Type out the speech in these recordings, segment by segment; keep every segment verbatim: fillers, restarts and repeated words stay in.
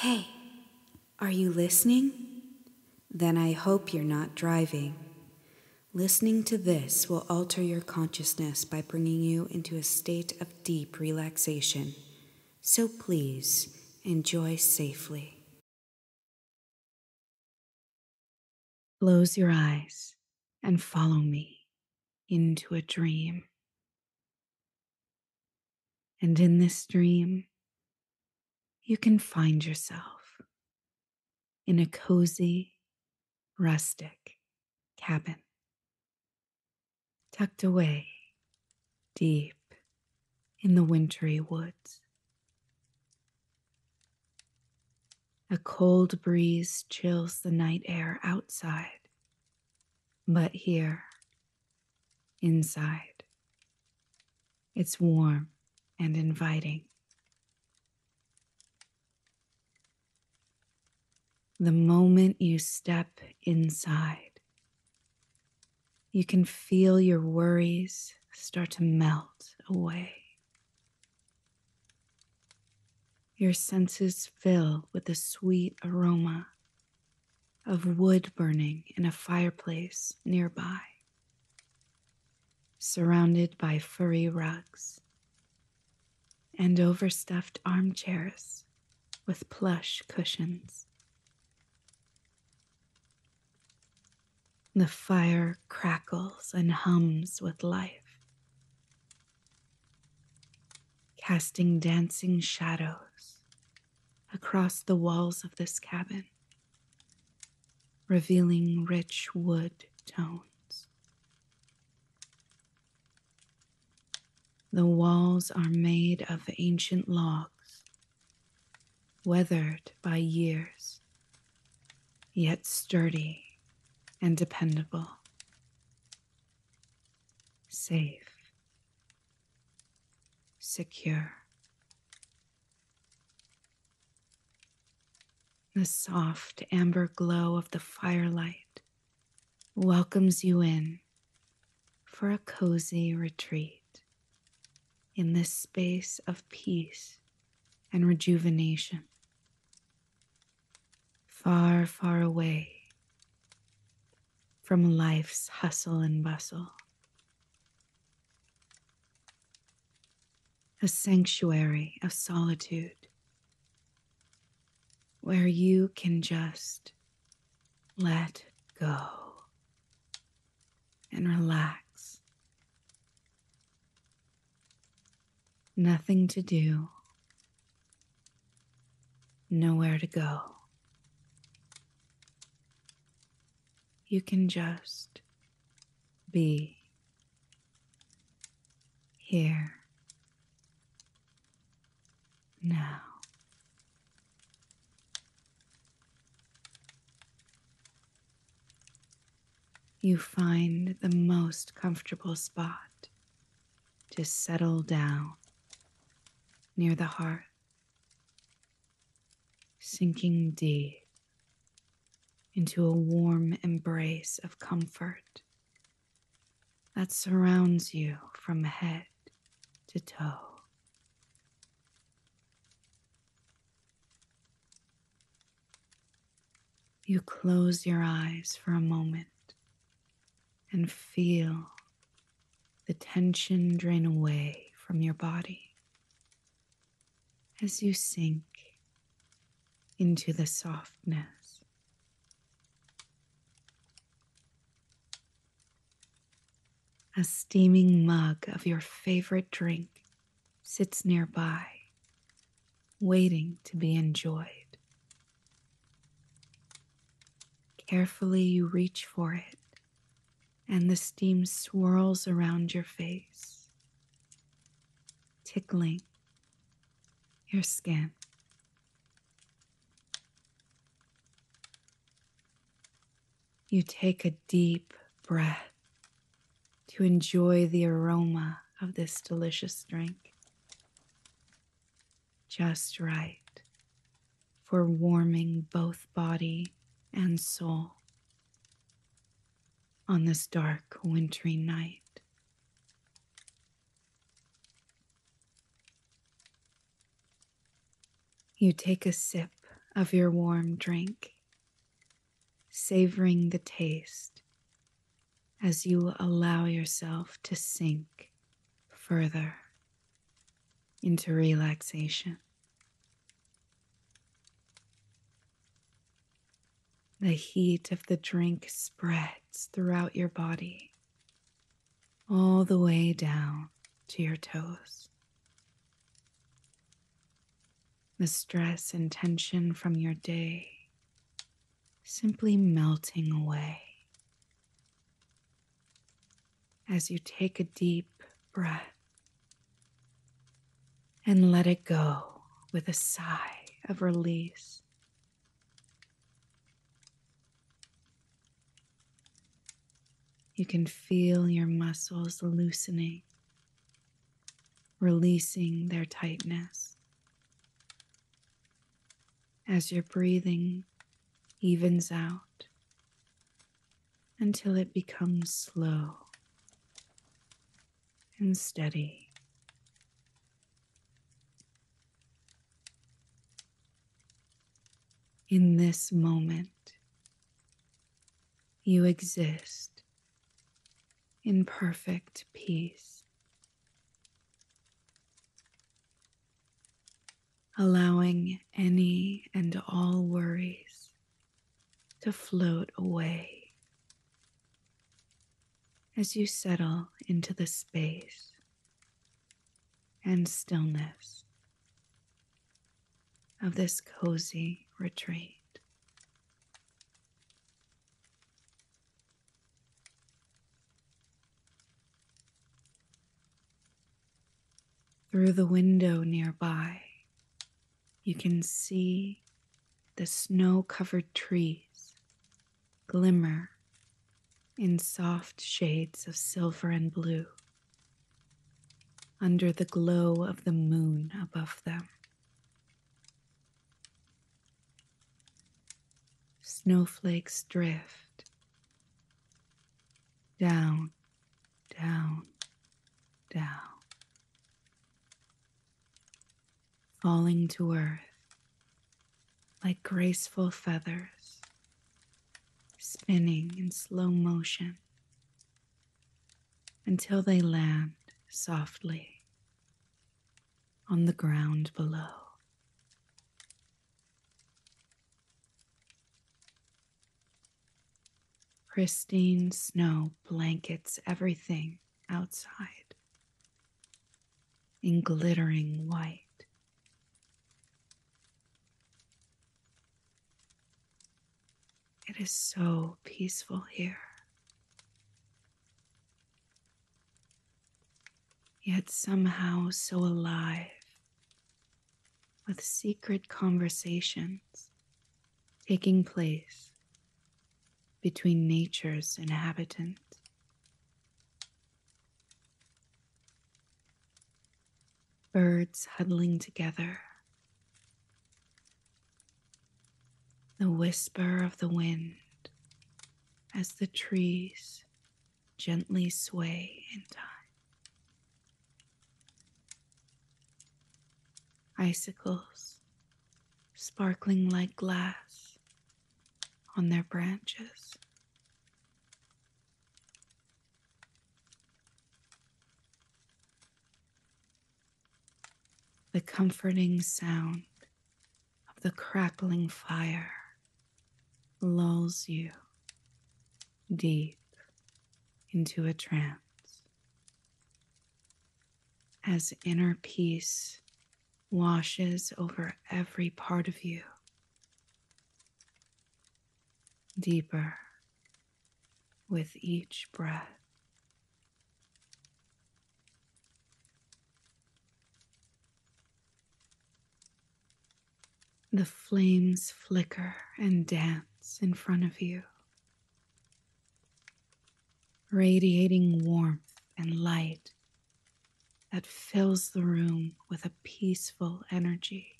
Hey, are you listening? Then I hope you're not driving. Listening to this will alter your consciousness by bringing you into a state of deep relaxation. So please, enjoy safely. Close your eyes and follow me into a dream. And in this dream, you can find yourself in a cozy, rustic cabin, tucked away deep in the wintry woods. A cold breeze chills the night air outside, but here, inside, it's warm and inviting. The moment you step inside, you can feel your worries start to melt away. Your senses fill with the sweet aroma of wood burning in a fireplace nearby, surrounded by furry rugs and overstuffed armchairs with plush cushions. The fire crackles and hums with life, casting dancing shadows across the walls of this cabin, revealing rich wood tones. The walls are made of ancient logs, weathered by years, yet sturdy and dependable, safe, secure. The soft amber glow of the firelight welcomes you in for a cozy retreat. In this space of peace and rejuvenation, far, far away from life's hustle and bustle, a sanctuary of solitude where you can just let go and relax. Nothing to do, nowhere to go. You can just be here now. You find the most comfortable spot to settle down. Near the hearth, sinking deep into a warm embrace of comfort that surrounds you from head to toe. You close your eyes for a moment and feel the tension drain away from your body as you sink into the softness. A steaming mug of your favorite drink sits nearby, waiting to be enjoyed. Carefully you reach for it, and the steam swirls around your face, tickling your skin. You take a deep breath to enjoy the aroma of this delicious drink, just right for warming both body and soul on this dark, wintry night. You take a sip of your warm drink, savoring the taste as you allow yourself to sink further into relaxation. The heat of the drink spreads throughout your body, all the way down to your toes. The stress and tension from your day simply melting away as you take a deep breath and let it go with a sigh of release. You can feel your muscles loosening, releasing their tightness as your breathing evens out until it becomes slow and steady. In this moment, you exist in perfect peace, allowing any and all worries to float away as you settle into the space and stillness of this cozy retreat. Through the window nearby, you can see the snow-covered trees glimmer in soft shades of silver and blue under the glow of the moon above them. Snowflakes drift down, down, down, falling to earth like graceful feathers, spinning in slow motion until they land softly on the ground below. Pristine snow blankets everything outside in glittering white. It is so peaceful here, yet somehow so alive with secret conversations taking place between nature's inhabitants. Birds huddling together, the whisper of the wind as the trees gently sway in time. Icicles sparkling like glass on their branches. The comforting sound of the crackling fire lulls you deep into a trance as inner peace washes over every part of you, deeper with each breath. The flames flicker and dance in front of you, radiating warmth and light that fills the room with a peaceful energy,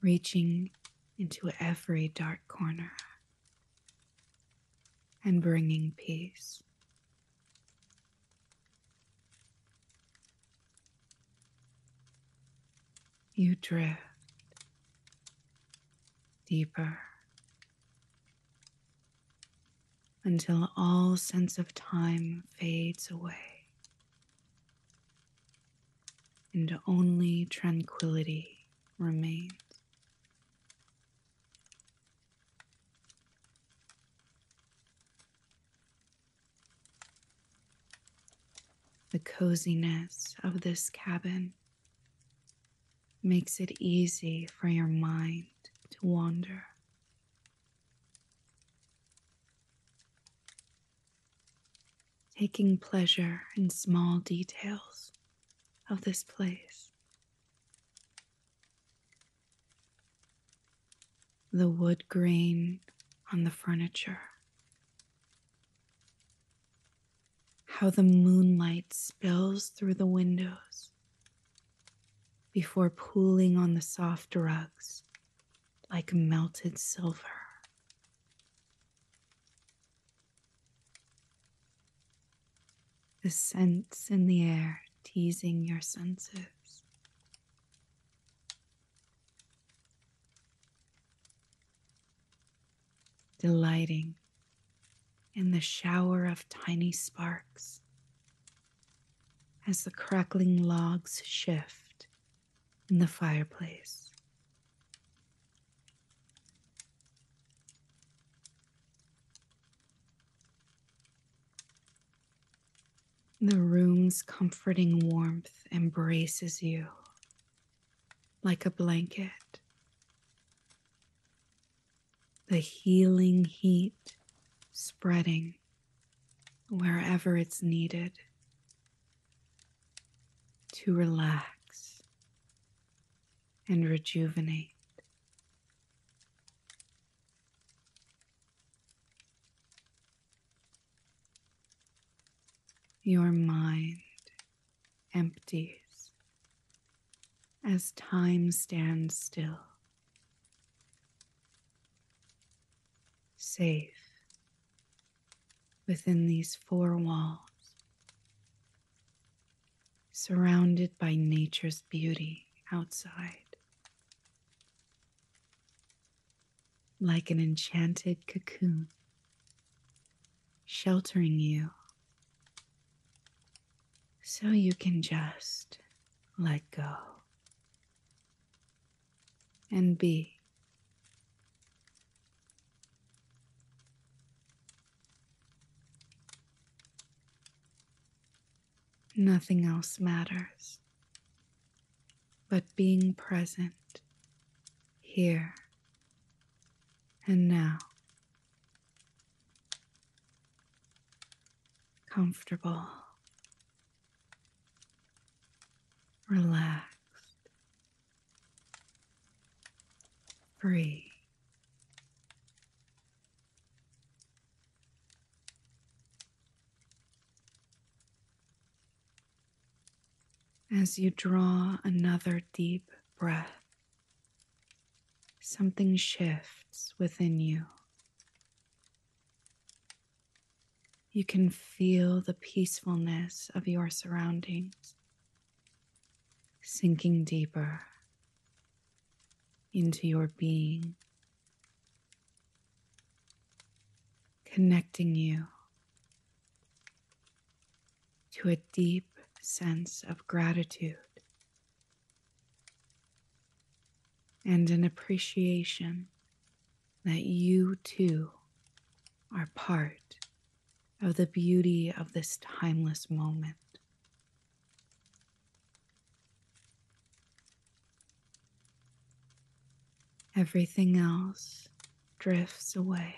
reaching into every dark corner and bringing peace. You drift deeper until all sense of time fades away and only tranquility remains. The coziness of this cabin makes it easy for your mind to wander. Taking pleasure in small details of this place. The wood grain on the furniture. How the moonlight spills through the windows before pooling on the soft rugs like melted silver. The scents in the air teasing your senses. Delighting in the shower of tiny sparks as the crackling logs shift in the fireplace. The room's comforting warmth embraces you like a blanket. The healing heat spreading wherever it's needed to relax and rejuvenate. Your mind empties as time stands still, safe within these four walls, surrounded by nature's beauty outside, like an enchanted cocoon, sheltering you so you can just let go and be. Nothing else matters but being present here and now, comfortable, relaxed, free. As you draw another deep breath, something shifts within you. You can feel the peacefulness of your surroundings sinking deeper into your being, connecting you to a deep sense of gratitude and an appreciation that you too are part of the beauty of this timeless moment. Everything else drifts away.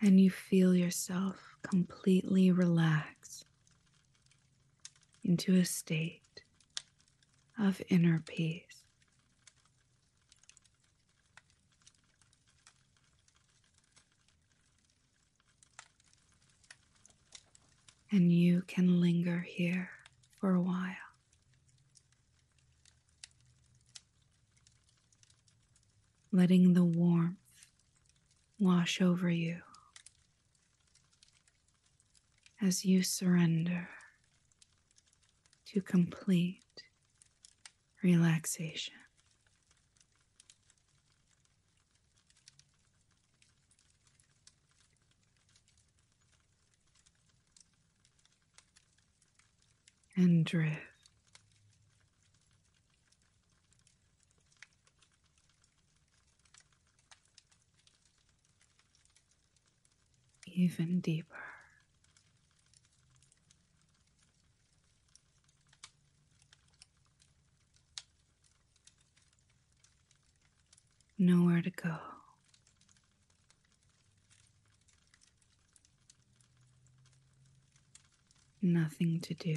And you feel yourself completely relax into a state of inner peace. And you can linger here for a while. Letting the warmth wash over you. As you surrender to complete relaxation. And drift. Even deeper. Nowhere to go. Nothing to do.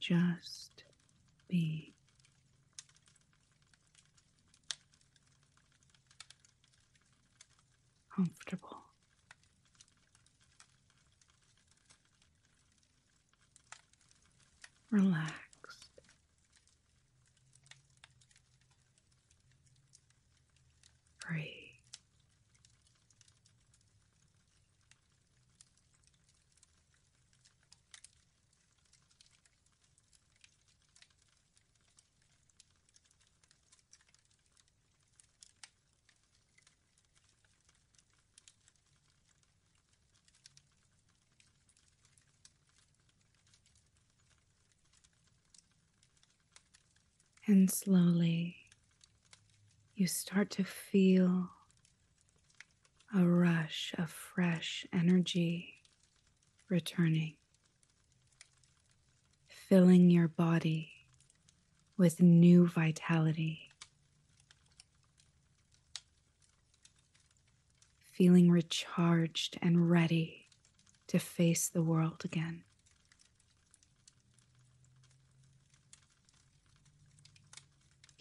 Just be. Comfortable. Relaxed. Free. And slowly, you start to feel a rush of fresh energy returning, filling your body with new vitality, feeling recharged and ready to face the world again.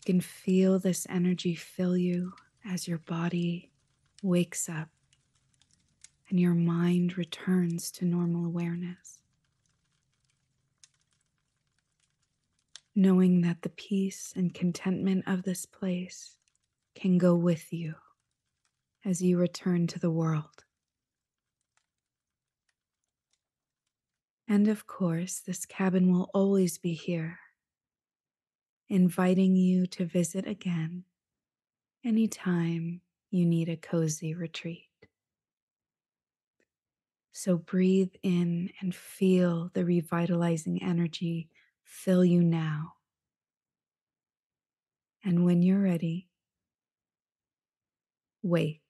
You can feel this energy fill you as your body wakes up and your mind returns to normal awareness, knowing that the peace and contentment of this place can go with you as you return to the world. And of course, this cabin will always be here, inviting you to visit again anytime you need a cozy retreat. So breathe in and feel the revitalizing energy fill you now. And when you're ready, wake.